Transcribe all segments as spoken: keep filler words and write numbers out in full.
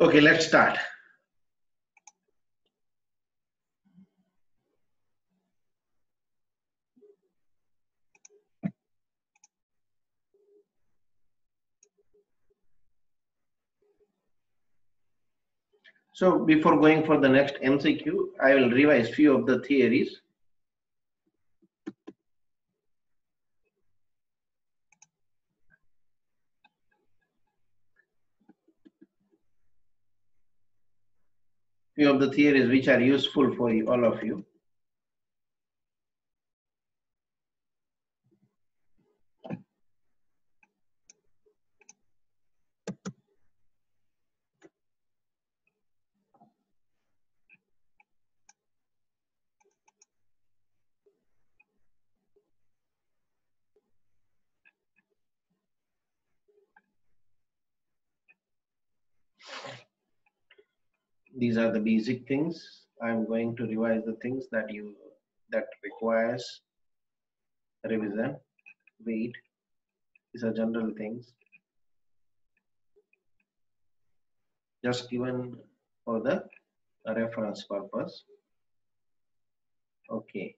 Okay, let's start. So before going for the next M C Q, I will revise few of the theories. Few of the theories which are useful for you, all of you. These are the basic things. I'm going to revise the things that you that requires revision. Wait, these are general things just given for the reference purpose. Okay.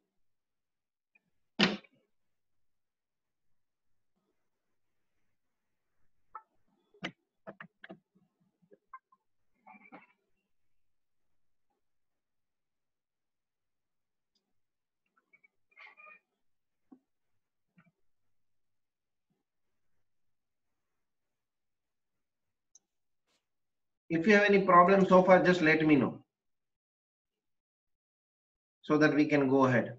If you have any problem so far, just let me know so that we can go ahead.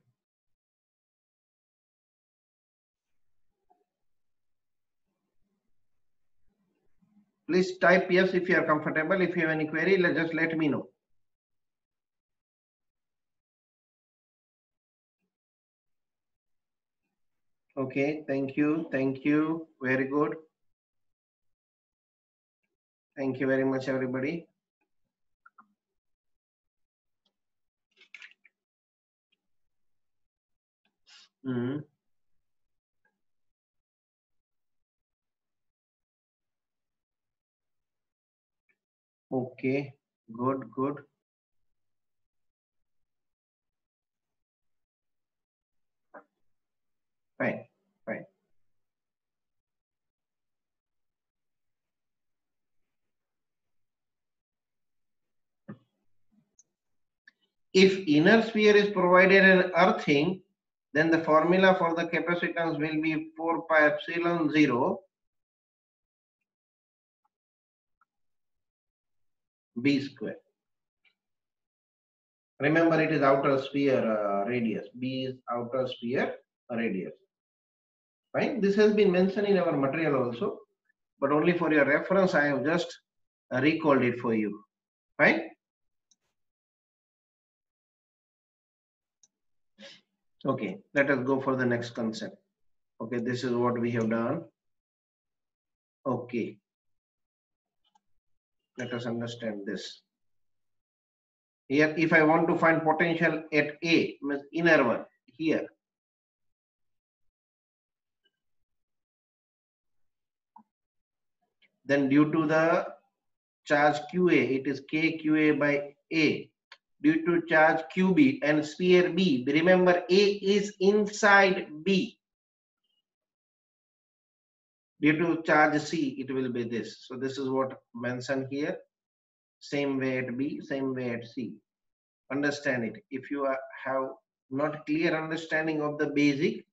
Please type yes if you are comfortable. If you have any query, let, just let me know. Okay, thank you, thank you, very good. Thank you very much, everybody. Mm-hmm. Okay, good, good. Fine, fine. If inner sphere is provided an earthing, then the formula for the capacitance will be four pi epsilon zero b square. Remember, it is outer sphere uh, radius. B is outer sphere radius. Fine. This has been mentioned in our material also, but only for your reference, I have just uh, recalled it for you. Fine. Okay, let us go for the next concept. Okay, this is what we have done. Okay, let us understand this. Here, if I want to find potential at A, means inner one, here. Then due to the charge Q A, it is K Q A by A. Due to charge Q B and sphere B. Remember, A is inside B. Due to charge C, it will be this. So this is what mentioned here. Same way at B, same way at C. Understand it. If you are, have not clear understanding of the basic,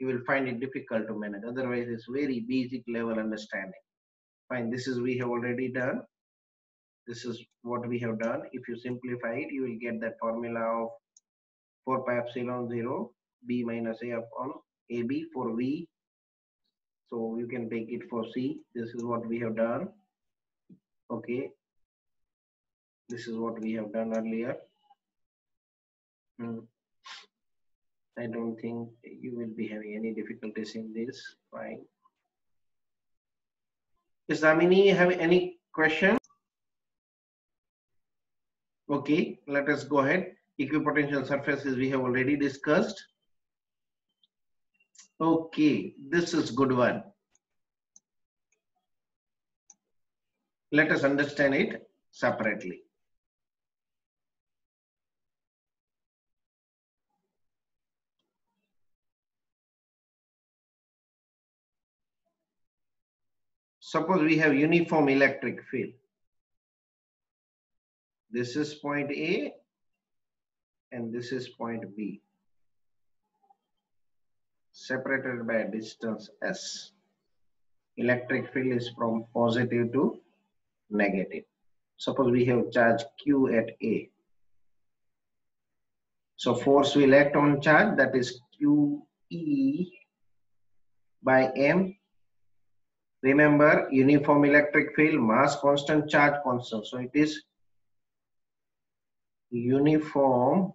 you will find it difficult to manage. Otherwise, it's very basic level understanding. Fine, this is we have already done. This is what we have done. If you simplify it, you will get that formula of four pi epsilon zero b minus a upon ab for v. So you can take it for c. This is what we have done. Okay. This is what we have done earlier. Hmm. I don't think you will be having any difficulties in this. Fine. Does Damini have any question? Okay, let us go ahead. Equipotential surfaces we have already discussed. Okay, this is good one. Let us understand it. separately. Suppose we have uniform electric field. This is point A and this is point B, separated by a distance S. Electric field is from positive to negative. Suppose we have charge Q at A. So force will act on charge, that is Q E by M. Remember, uniform electric field, mass constant, charge constant. So it is uniform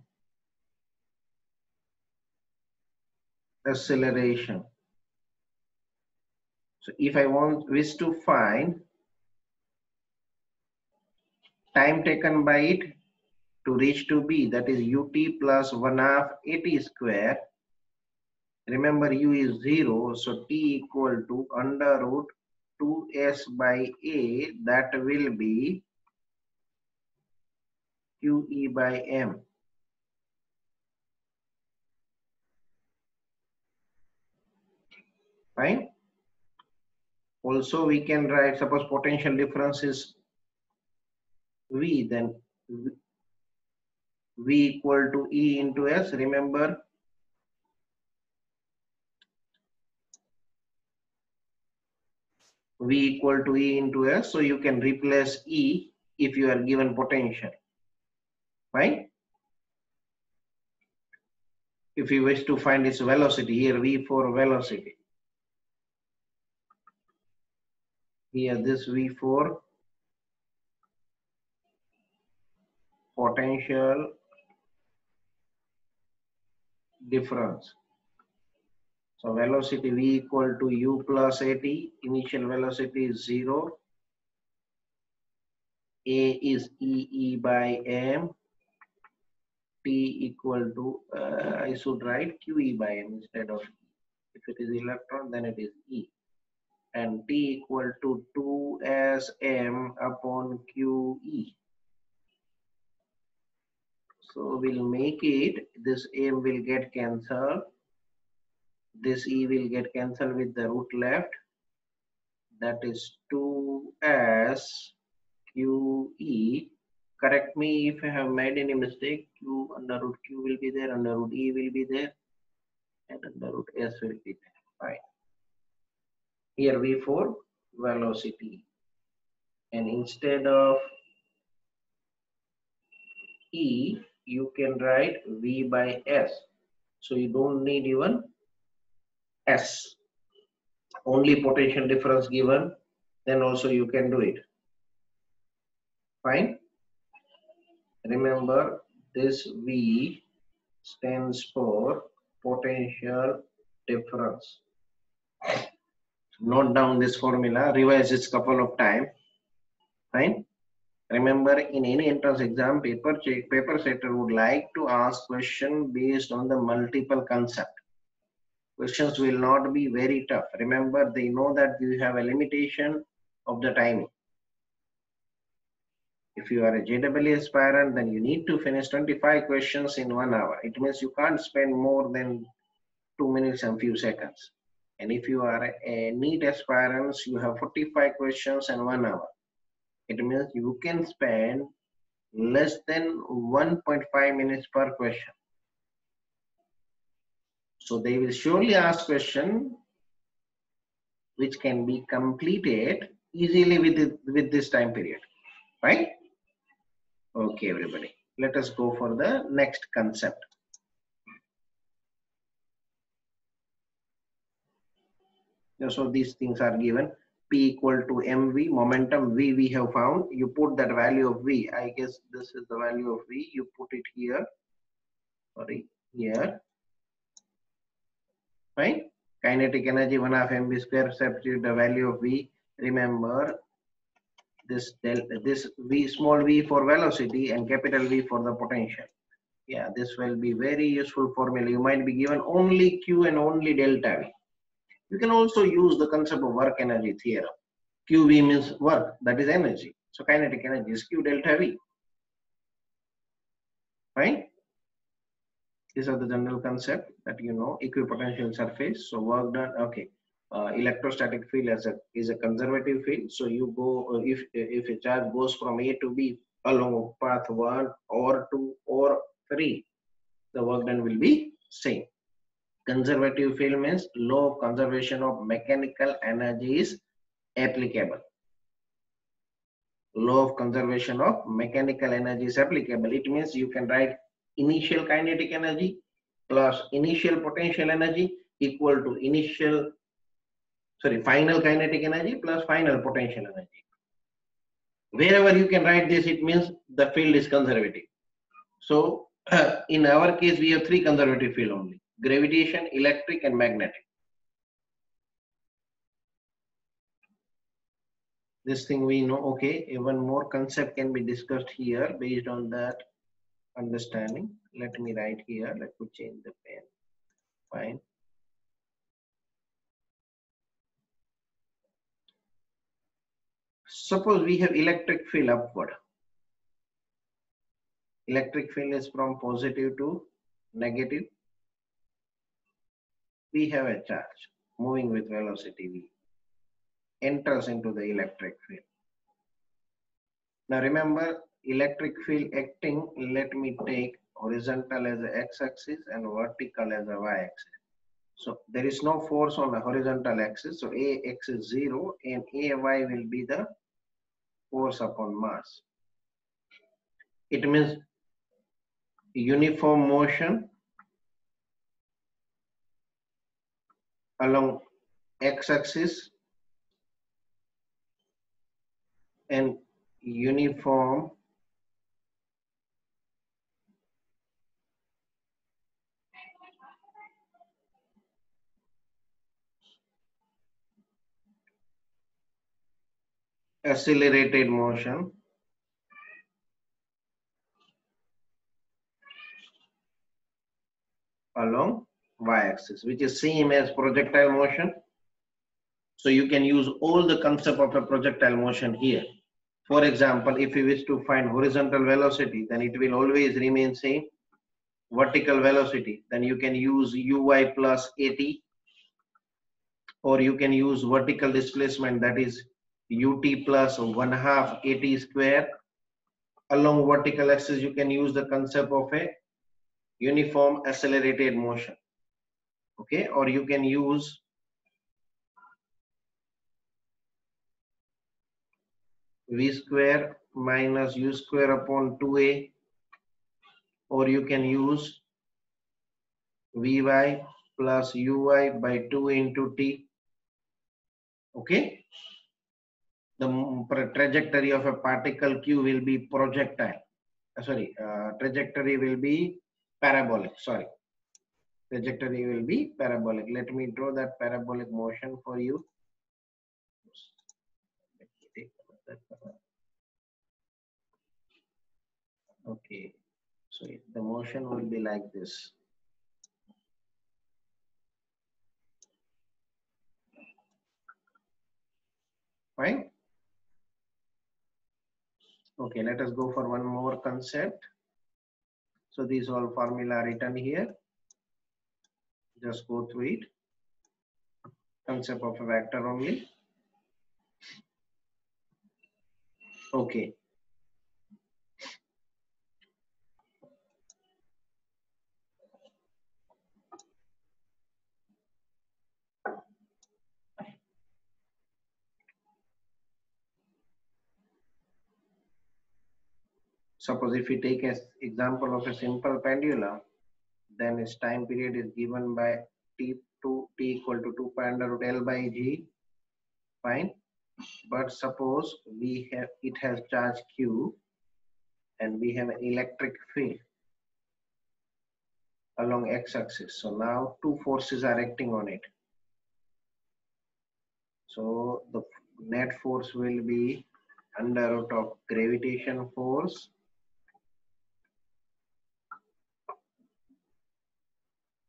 acceleration. So if I want wish to find time taken by it to reach to B, that is ut plus one half at square. Remember u is zero, so t equal to under root two s by a, that will be qe by m. Fine. Also we can write, suppose potential difference is v, then v equal to E into S. Remember, V equal to E into S, so you can replace E if you are given potential, right? If you wish to find its velocity, here V for velocity, here this V for potential difference. So velocity V equal to U plus at, initial velocity is zero. A is E E by M. T equal to, uh, I should write Q E by M instead of E. If it is electron, then it is E. And T equal to two S M upon Q E. So we'll make it, this M will get cancelled. This E will get cancelled with the root left. That is two S Q E. Correct me if I have made any mistake. Q under root Q will be there, under root E will be there, and under root S will be there. Fine. Here V for velocity. And instead of E, you can write V by S. So you don't need even S, only potential difference given, then also you can do it. Fine. Remember, this V stands for potential difference. Note down this formula, revise it couple of times. Fine. Remember, in any entrance exam, paper check, paper setter would like to ask question based on the multiple concept. Questions will not be very tough. Remember, they know that you have a limitation of the timing. If you are a J E E aspirant, then you need to finish twenty-five questions in one hour. It means you can't spend more than two minutes and few seconds. And if you are a NEET aspirant, you have forty-five questions and one hour. It means you can spend less than one point five minutes per question. So they will surely ask question which can be completed easily with, it, with this time period, right? Okay, everybody. Let us go for the next concept. So these things are given. P equal to M V, momentum V we have found. You put that value of V. I guess this is the value of V. You put it here. Sorry, here. Right? Kinetic energy one half mv square, substitute the value of V. Remember this delta, this V, small v for velocity and capital V for the potential. Yeah, this will be very useful formula. You might be given only Q and only delta V. You can also use the concept of work energy theorem. Q V means work, that is energy. So kinetic energy is Q delta V. Right? These are the general concept that you know. Equipotential surface. So work done. Okay. Uh, electrostatic field as a is a conservative field. So you go if if a charge goes from A to B along path one or two or three, the work done will be same. Conservative field means law of conservation of mechanical energy is applicable. Law of conservation of mechanical energy is applicable. It means you can write initial kinetic energy plus initial potential energy equal to initial sorry final kinetic energy plus final potential energy. Wherever you can write this, it means the field is conservative. So uh, in our case we have three conservative fields only: gravitation, electric and magnetic. This thing we know. Okay, one more concept can be discussed here based on that understanding. Let me write here. Let me change the pen. Fine. Suppose we have electric field upward. Electric field is from positive to negative. We have a charge moving with velocity V. Enters into the electric field. Now remember, electric field acting, let me take horizontal as the x-axis and vertical as the y-axis. So there is no force on the horizontal axis. So A X is zero and A Y will be the force upon mass. It means uniform motion along x-axis and uniform accelerated motion along y-axis, which is same as projectile motion. So you can use all the concept of a projectile motion here. For example, if you wish to find horizontal velocity, then it will always remain same. Vertical velocity, then you can use U Y plus A T, or you can use vertical displacement, that is U T plus one half A T square. Along vertical axis, you can use the concept of a uniform accelerated motion. Okay, or you can use V square minus U square upon two A, or you can use Vy plus Uy by two into T. Okay, the trajectory of a particle Q will be projectile, sorry uh, trajectory will be parabolic, sorry trajectory will be parabolic. Let me draw that parabolic motion for you. Okay, so the motion will be like this. Fine. Okay, let us go for one more concept. So these all formula written here. Just go through it. Concept of a vector only. Okay. Suppose if we take an example of a simple pendulum, then its time period is given by T two, T equal to two pi under root L by G. Fine. But suppose we have, it has charge Q and we have an electric field along x-axis. So now two forces are acting on it. So the net force will be under root of gravitation force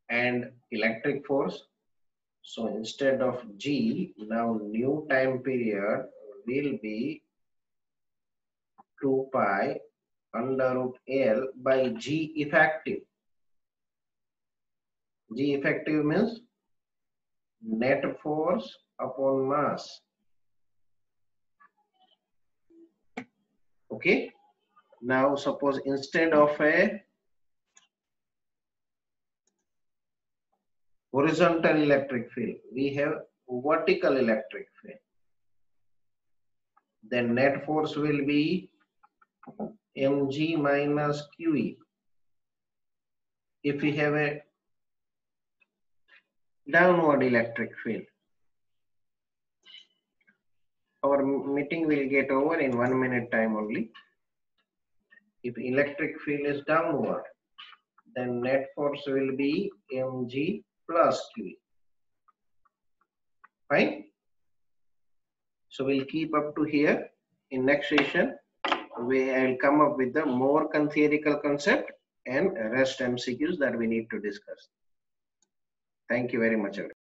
and electric force. So instead of G, now new time period will be two pi under root L by G effective. G effective means net force upon mass. Okay. Now suppose instead of a horizontal electric field, we have vertical electric field. Then net force will be mg minus qe. If we have a downward electric field, our meeting will get over in one minute time only. If electric field is downward, then net force will be mg plus qe. Fine. So we'll keep up to here. In next session, we will come up with the more theoretical concept and rest M C Qs that we need to discuss. Thank you very much, everyone.